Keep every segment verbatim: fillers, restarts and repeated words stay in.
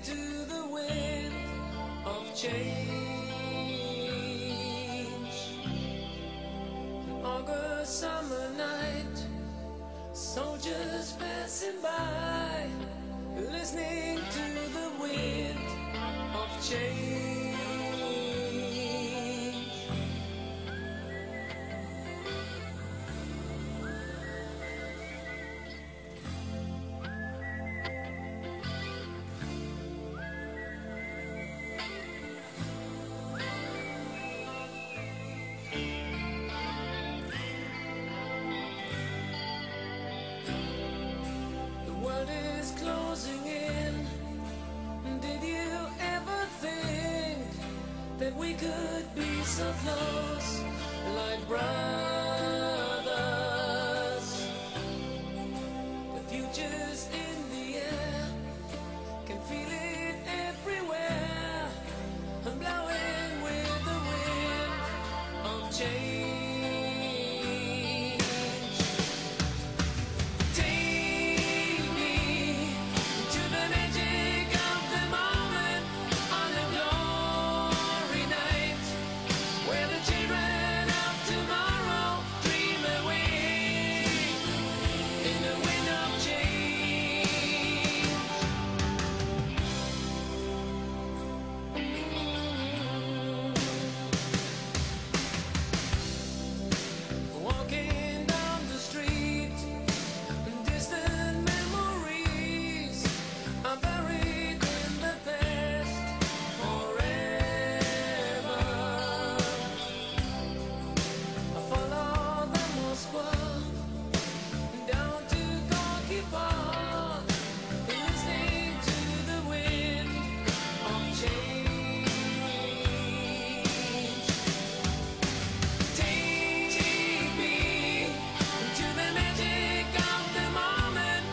into the wind of change. August summer night, soldiers passing by, listening to the wind of change. That we could be so close, like brothers. The future's in the air, can feel it everywhere. I'm blowing with the wind of change. Take me to the magic of the moment on the globe. Where the children of tomorrow dream away in the wind of change. Walking down the street, distant memories are buried in the past forever. Follow the Moscow down to Gorky Park, listening to the wind of change. Take me to the magic of the moment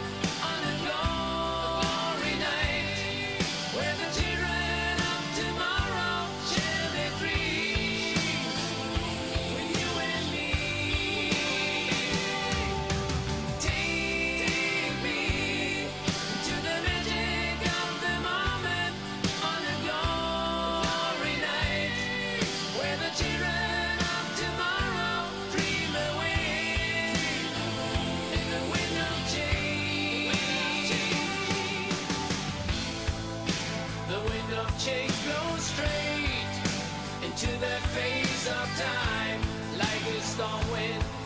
on a glory night, where the children of tomorrow share their dreams. With you and me, take me to the magic of the moment on a glory night, where the children of tomorrow dream away in the wind of change. The wind of change blows straight into the face of time like a storm wind.